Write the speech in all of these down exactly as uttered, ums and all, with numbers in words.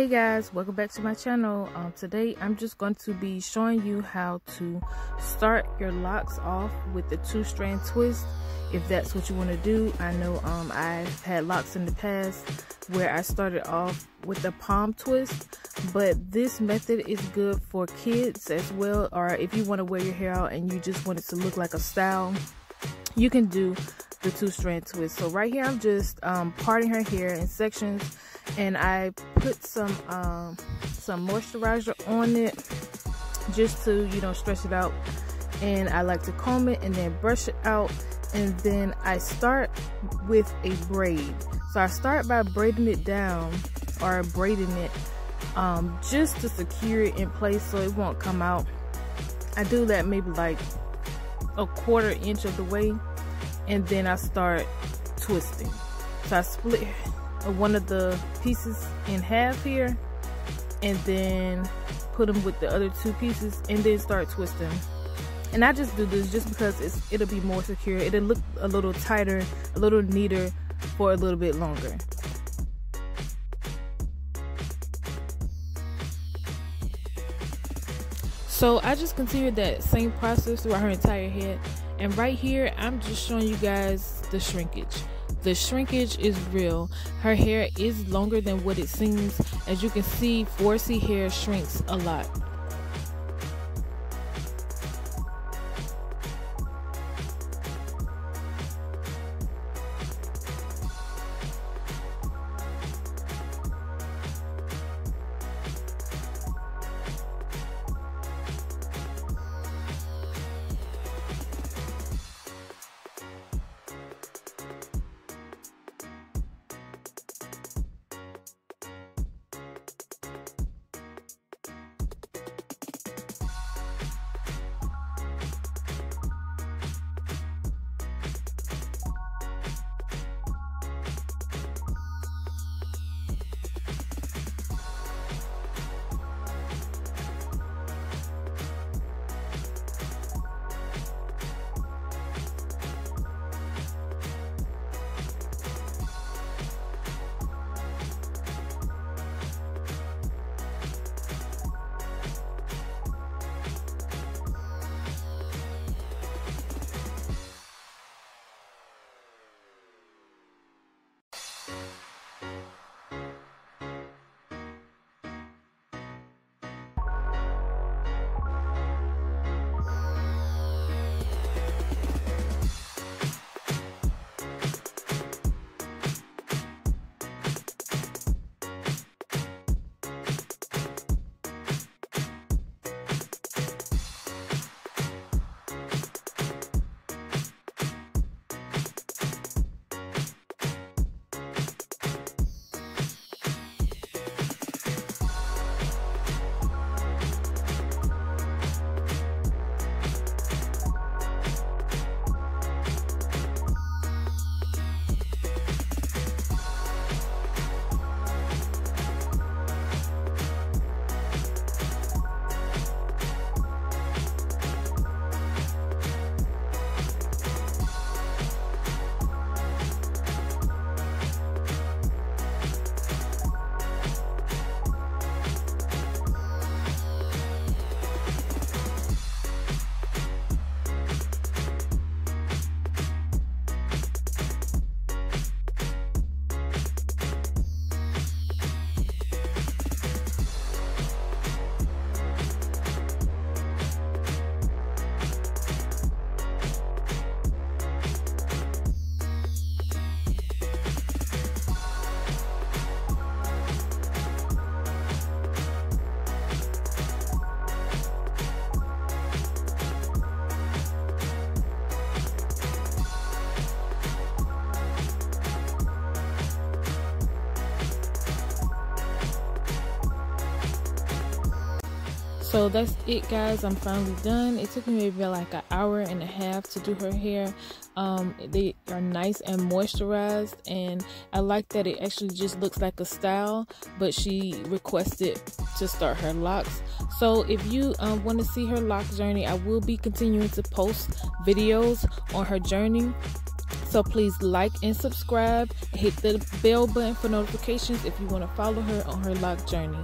Hey guys, welcome back to my channel. Um, today I'm just going to be showing you how to start your locks off with the two strand twist if that's what you want to do. I know um, I've had locks in the past where I started off with a palm twist, but this method is good for kids as well, or if you want to wear your hair out and you just want it to look like a style, you can do the two strand twist. So right here I'm just um, parting her hair in sections, and I put some um, some moisturizer on it just to, you know, stretch it out. And I like to comb it and then brush it out, and then I start with a braid. So I start by braiding it down, or braiding it um, just to secure it in place so it won't come out. I do that maybe like a quarter inch of the way, and then I start twisting. So I split one of the pieces in half here and then put them with the other two pieces and then start twisting. And I just do this just because it's, it'll be more secure, it'll look a little tighter, a little neater for a little bit longer. So I just continued that same process throughout her entire head, and right here I'm just showing you guys the shrinkage. The shrinkage is real. Her hair is longer than what it seems. As you can see, four C hair shrinks a lot. So that's it guys, I'm finally done. It took me maybe like an hour and a half to do her hair. Um, they are nice and moisturized, and I like that it actually just looks like a style, but she requested to start her locks. So if you um, want to see her lock journey, I will be continuing to post videos on her journey. So please like and subscribe. Hit the bell button for notifications if you want to follow her on her lock journey.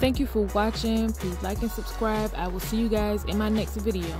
Thank you for watching. Please like and subscribe. I will see you guys in my next video.